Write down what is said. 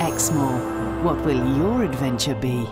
Exmoor, what will your adventure be?